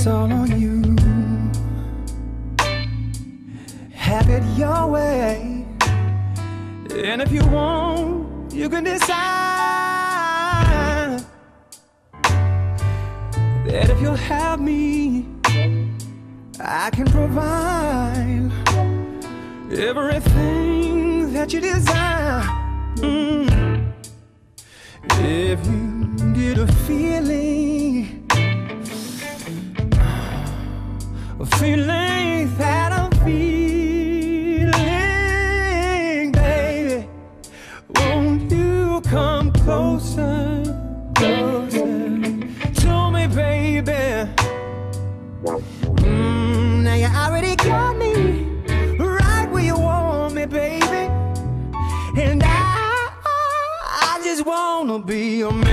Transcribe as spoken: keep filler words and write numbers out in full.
it's all on you. Have it your way, and if you want, you can decide that if you'll have me, I can provide everything that you desire. Mm. If you need a feeling, a feeling that I'm feeling, baby, won't you come closer, closer to me, baby? Mm, now you already got me right where you want me, baby, and I, I just wanna be a man.